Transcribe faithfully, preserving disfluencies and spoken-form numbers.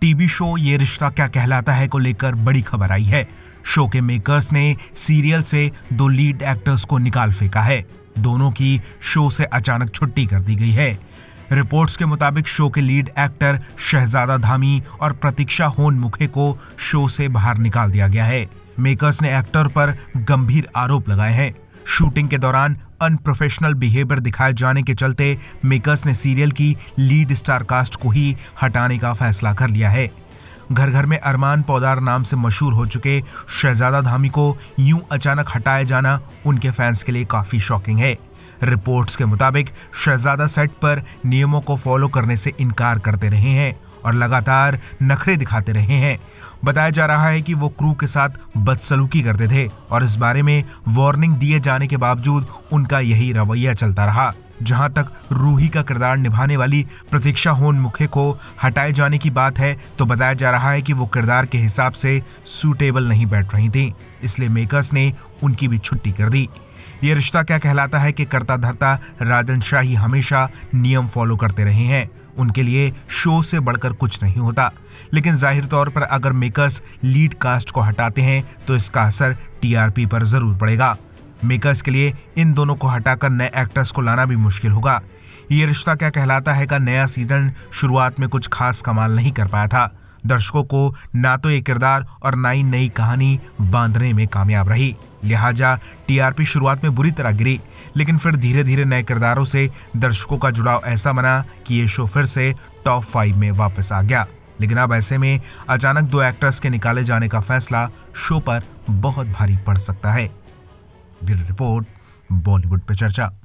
TV show ये रिश्ता क्या कहलाता है को लेकर बड़ी खबर आई है। शो के मेकर्स ने सीरियल से दो लीड एक्टर्स को निकाल फेंका है। दोनों की शो से अचानक छुट्टी कर दी गई है। रिपोर्ट्स के मुताबिक शो के लीड एक्टर शहजादा धामी और प्रतीक्षा होनमुखे को शो से बाहर निकाल दिया गया है। मेकर्स ने एक्टर पर गंभीर आरोप लगाए हैं। शूटिंग के दौरान अनप्रोफेशनल बिहेवियर दिखाए जाने के चलते मेकर्स ने सीरियल की लीड स्टार कास्ट को ही हटाने का फैसला कर लिया है। घर घर में अरमान पौदार नाम से मशहूर हो चुके शहजादा धामी को यूं अचानक हटाया जाना उनके फैंस के लिए काफ़ी शॉकिंग है। रिपोर्ट्स के मुताबिक शहजादा सेट पर नियमों को फॉलो करने से इनकार करते रहे हैं और लगातार नखरे दिखाते रहे हैं। बताया जा रहा है कि वो क्रू के साथ बदसलूकी करते थे और इस बारे में वार्निंग दिए जाने के बावजूद उनका यही रवैया चलता रहा। जहां तक रूही का किरदार निभाने वाली प्रतीक्षा होनमुखे को हटाए जाने की बात है तो बताया जा रहा है कि वो किरदार के हिसाब से सूटेबल नहीं बैठ रही थी, इसलिए मेकर्स ने उनकी भी छुट्टी कर दी। ये रिश्ता क्या कहलाता है कि कर्ता धर्ता राजन शाही हमेशा नियम फॉलो करते रहे हैं। उनके लिए शो से बढ़कर कुछ नहीं होता, लेकिन जाहिर तौर पर अगर मेकर्स लीड कास्ट को हटाते हैं तो इसका असर टीआरपी पर जरूर पड़ेगा। मेकर्स के लिए इन दोनों को हटाकर नए एक्टर्स को लाना भी मुश्किल होगा। ये रिश्ता क्या कहलाता है का नया सीजन शुरुआत में कुछ खास कमाल नहीं कर पाया था। दर्शकों को ना तो ये किरदार और ना ही नई कहानी बांधने में कामयाब रही, लिहाजा टीआरपी शुरुआत में बुरी तरह गिरी, लेकिन फिर धीरे धीरे नए किरदारों से दर्शकों का जुड़ाव ऐसा बना कि ये शो फिर से टॉप फाइव में वापस आ गया। लेकिन अब ऐसे में अचानक दो एक्टर्स के निकाले जाने का फैसला शो पर बहुत भारी पड़ सकता है। ब्यूरो रिपोर्ट, बॉलीवुड पे चर्चा।